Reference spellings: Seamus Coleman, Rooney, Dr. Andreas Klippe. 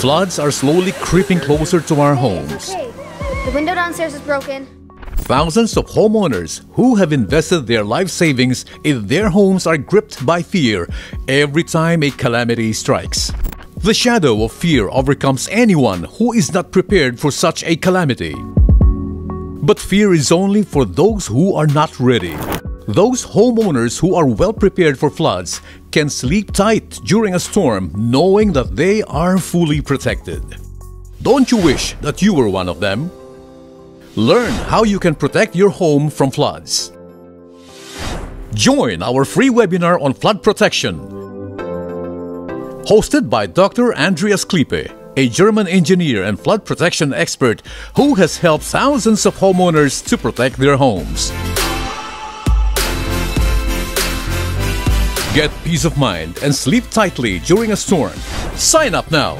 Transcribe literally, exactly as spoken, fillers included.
Floods are slowly creeping closer to our homes. Okay. The window downstairs is broken. Thousands of homeowners who have invested their life savings in their homes are gripped by fear every time a calamity strikes. The shadow of fear overcomes anyone who is not prepared for such a calamity. But fear is only for those who are not ready. Those homeowners who are well prepared for floods can sleep tight during a storm knowing that they are fully protected. Don't you wish that you were one of them? Learn how you can protect your home from floods. Join our free webinar on flood protection, hosted by Doctor Andreas Klippe, a German engineer and flood protection expert who has helped thousands of homeowners to protect their homes. Get peace of mind and sleep tightly during a storm. Sign up now!